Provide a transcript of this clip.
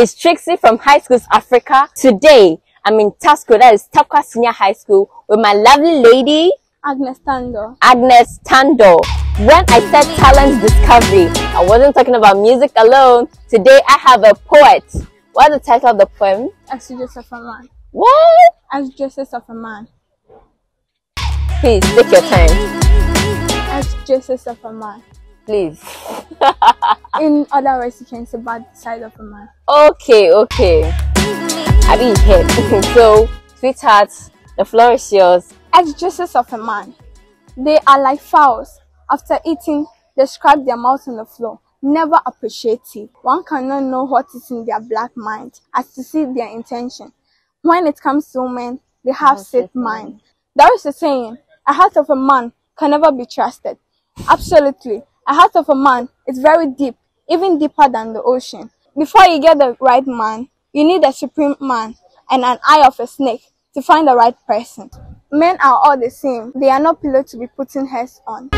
It's Trixie from High Schools Africa. Today, I'm in TASCO, that is Tarkwa Senior High School, with my lovely lady, Agnes Tando. Agnes Tando. When I said talent discovery, I wasn't talking about music alone. Today, I have a poet. What's the title of the poem? Exodus of a Man. What? Exodus of a Man. Please, take your time. Exodus of a Man. Please. In other words, you can say bad side of a man. Okay. I mean, here. So, sweethearts, the floor is yours. Exodus of a man. They are like fowls. After eating, they scrape their mouth on the floor. Never appreciative. One cannot know what is in their black mind as to see their intention. When it comes to women, they have sick mind. There is a saying, a heart of a man can never be trusted. Absolutely. A heart of a man is very deep, even deeper than the ocean. Before you get the right man, you need a supreme man and an eye of a snake to find the right person. Men are all the same. They are not pillow to be putting heads on.